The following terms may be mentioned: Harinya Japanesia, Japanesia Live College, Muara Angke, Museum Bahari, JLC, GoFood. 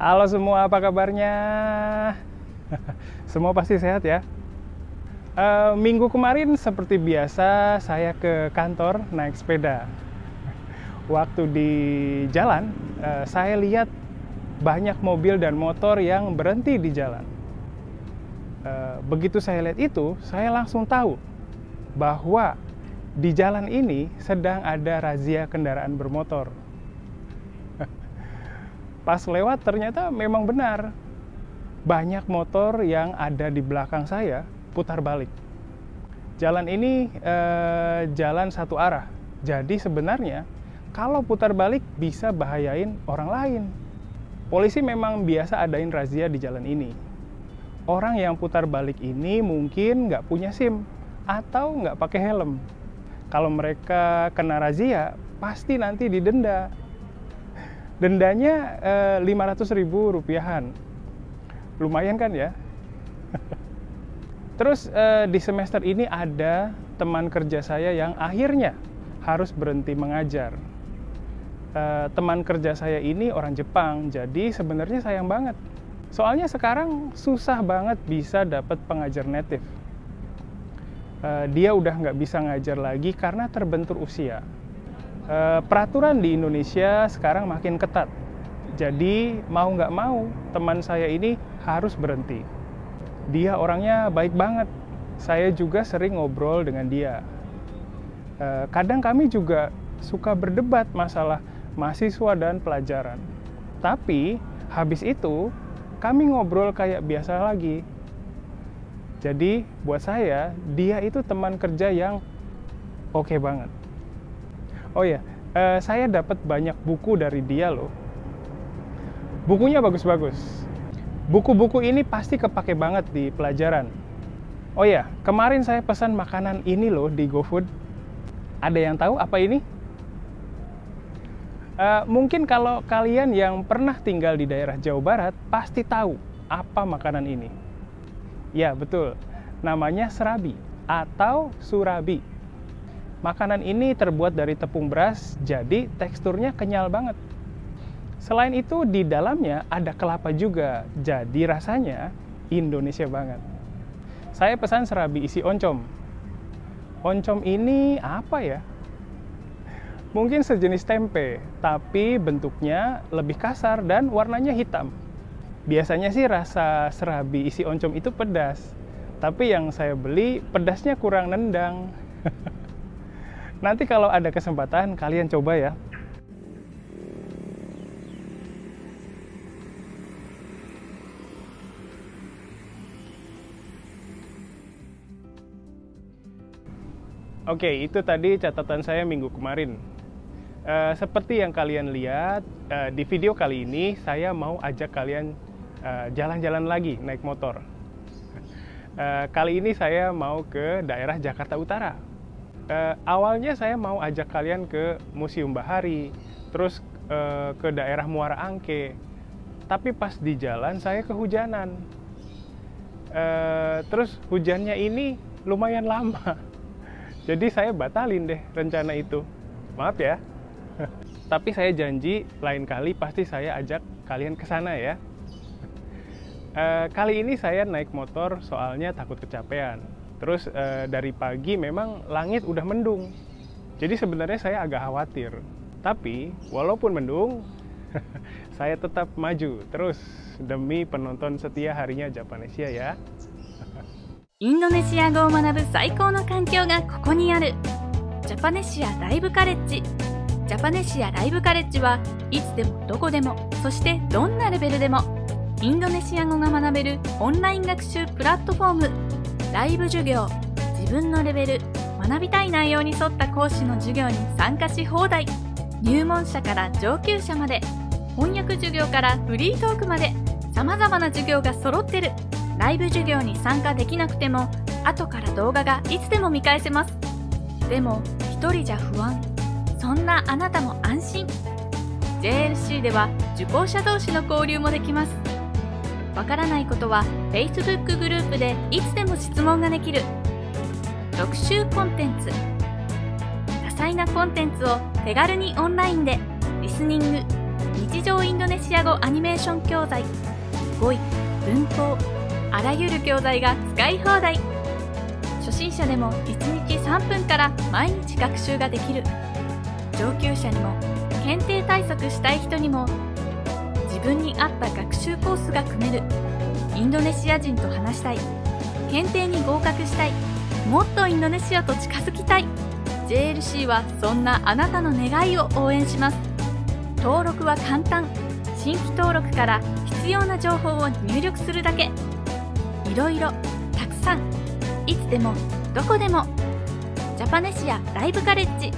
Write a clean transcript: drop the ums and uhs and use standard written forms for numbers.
Halo semua, apa kabarnya? Semua pasti sehat ya. Minggu kemarin seperti biasa saya ke kantor naik sepeda. Waktu di jalan saya lihat banyak mobil dan motor yang berhenti di jalan. Begitu saya lihat itu, saya langsung tahu bahwa di jalan ini sedang ada razia kendaraan bermotor. Pas lewat ternyata memang benar. Banyak motor yang ada di belakang saya putar balik. Jalan ini jalan satu arah. Jadi sebenarnya kalau putar balik bisa bahayain orang lain. Polisi memang biasa adain razia di jalan ini. Orang yang putar balik ini mungkin nggak punya SIM atau nggak pakai helm. Kalau mereka kena razia pasti nanti didenda. Dendanya 500.000 rupiahan. Lumayan kan ya? Terus di semester ini ada teman kerja saya yang akhirnya harus berhenti mengajar. Teman kerja saya ini orang Jepang, jadi sebenarnya sayang banget. Soalnya sekarang susah banget bisa dapat pengajar native. Dia udah nggak bisa ngajar lagi karena terbentur usia. Peraturan di Indonesia sekarang makin ketat, jadi mau nggak mau teman saya ini harus berhenti. Dia orangnya baik banget, saya juga sering ngobrol dengan dia. Kadang kami juga suka berdebat masalah mahasiswa dan pelajaran. Tapi habis itu kami ngobrol kayak biasa lagi. Jadi buat saya dia itu teman kerja yang oke banget. Oh ya, saya dapat banyak buku dari dia loh. Bukunya bagus-bagus. Buku-buku ini pasti kepake banget di pelajaran. Oh ya, kemarin saya pesan makanan ini loh di GoFood. Ada yang tahu apa ini? Mungkin kalau kalian yang pernah tinggal di daerah Jawa Barat pasti tahu apa makanan ini. Ya betul, namanya serabi atau surabi. Makanan ini terbuat dari tepung beras, jadi teksturnya kenyal banget. Selain itu, di dalamnya ada kelapa juga, jadi rasanya Indonesia banget. Saya pesan serabi isi oncom. Oncom ini apa ya? Mungkin sejenis tempe, tapi bentuknya lebih kasar dan warnanya hitam. Biasanya sih rasa serabi isi oncom itu pedas, tapi yang saya beli pedasnya kurang nendang. Nanti kalau ada kesempatan, kalian coba ya. Oke, itu tadi catatan saya minggu kemarin. Seperti yang kalian lihat, di video kali ini saya mau ajak kalian jalan-jalan lagi naik motor. Kali ini saya mau ke daerah Jakarta Utara. Awalnya saya mau ajak kalian ke Museum Bahari, terus ke daerah Muara Angke. Tapi pas di jalan saya kehujanan. Terus hujannya ini lumayan lama. Jadi saya batalin deh rencana itu. Maaf ya. Tapi saya janji lain kali pasti saya ajak kalian ke sana ya. Kali ini saya naik motor soalnya takut kecapean. Terus dari pagi memang langit udah mendung. Jadi sebenarnya saya agak khawatir. Tapi walaupun mendung, saya tetap maju terus demi penonton setia Harinya Japanesia ya. Indonesia go manabu saikou no kankyou ga koko ni aru. Japanesia Live College. Japanesia Live College wa itsudemo dokodemo, soshite donna level demo, Indonesia go ga manaberu online gakushu platform. ライブ授業、自分のレベル、学びたい内容に沿った講師の授業に参加し放題。入門者から上級者まで、翻訳授業からフリートークまで、様々な授業が揃ってる。ライブ授業に参加できなくても、後から動画がいつでも見返せます。でも、一人じゃ不安。そんなあなたも安心。JLC では受講者同士の交流もできます。わからないことは Facebook グループでいつでも質問ができる。特集コンテンツ。多彩なコンテンツを手軽にオンラインでリスニング、日常インドネシア語アニメーション教材、語彙、文法、あらゆる教材が使い放題。初心者でも1日3分から毎日学習ができる。上級者にも検定対策したい人にも自分に合った学習コースが組める。インドネシア人と話したい、検定に合格したい、もっとインドネシアと近づきたい。 JLC はそんなあなたの願いを応援します。登録は簡単。新規登録から必要な情報を入力するだけ。いろいろ、たくさん、いつでも、どこでも。ジャパネシアライブカレッジ。